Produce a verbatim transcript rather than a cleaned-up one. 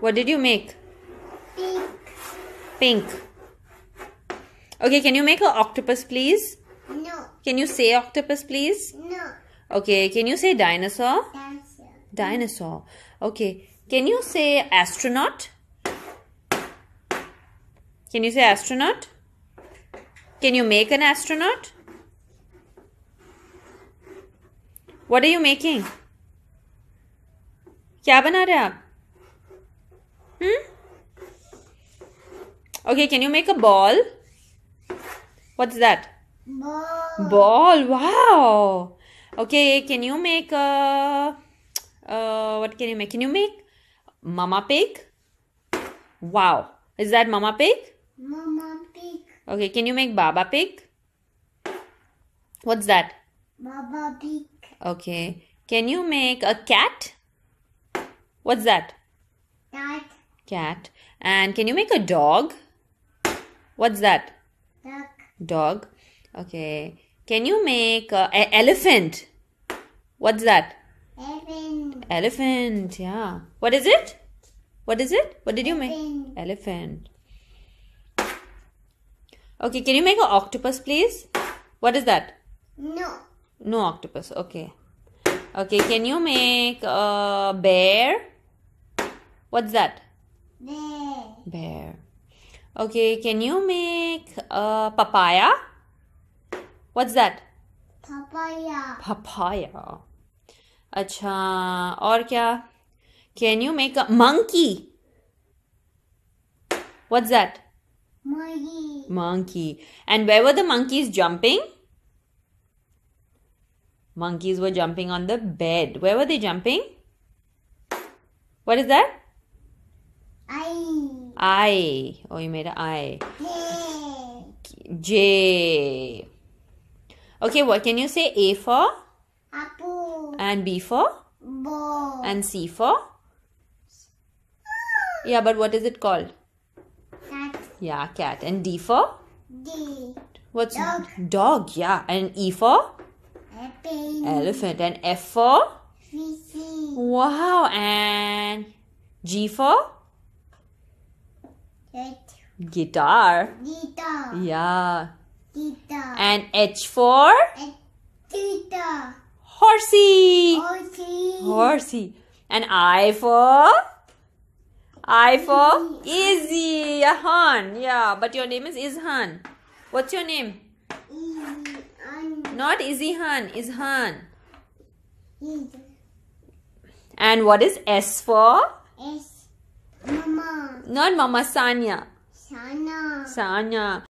What did you make? Pink. Pink. Okay, can you make an octopus, please? No. Can you say octopus, please? No. Okay, can you say dinosaur? Dinosaur. Dinosaur. Okay, can you say astronaut? Can you say astronaut? Can you make an astronaut? What are you making? क्या बना रहे आप? Hmm? Okay, can you make a ball? What's that? Ball. Ball. Wow. Okay, can you make a? Uh, what can you make? Can you make mama pig? Wow. Is that mama pig? Mama pig. Okay, can you make baba pig? What's that? Baba pig. Okay, can you make a cat? What's that? Cat. Cat. And can you make a dog? What's that? Dog. Dog. Okay. Can you make a, a elephant? What's that? Elephant. Elephant. Yeah. What is it? What is it? What did elephant. you make? Elephant. Okay. Can you make an octopus, please? What is that? No. No octopus. Okay. Okay. Can you make a bear? What's that? Bear. Bear. Okay, can you make a papaya? What's that? Papaya. Papaya. अच्छा और क्या? Can you make a monkey? What's that? Monkey. Monkey. And where were the monkeys jumping? Monkeys were jumping on the bed. Where were they jumping? What is that? I. I. Oh, you made an I. J. J. Okay, what can you say? A for? Apple. And B for? Ball. And C for? Yeah, but what is it called? Cat. Yeah, cat. And D for? D. What's dog? Dog, yeah. And E for? Elephant. Elephant. And F for? Fish. Wow. And G for? Guitar. Guitar. Yeah. Guitar. And H for? Guitar. Horsey. Horsey. Horsey. And I for? I for? Easy. Izhaan. Yeah. But your name is Izhaan. What's your name? Izhaan. Not Izhaan. Izhaan. Izhaan. And what is S for? S. Mama. Not Mama, Sanya. Sanya. Sanya.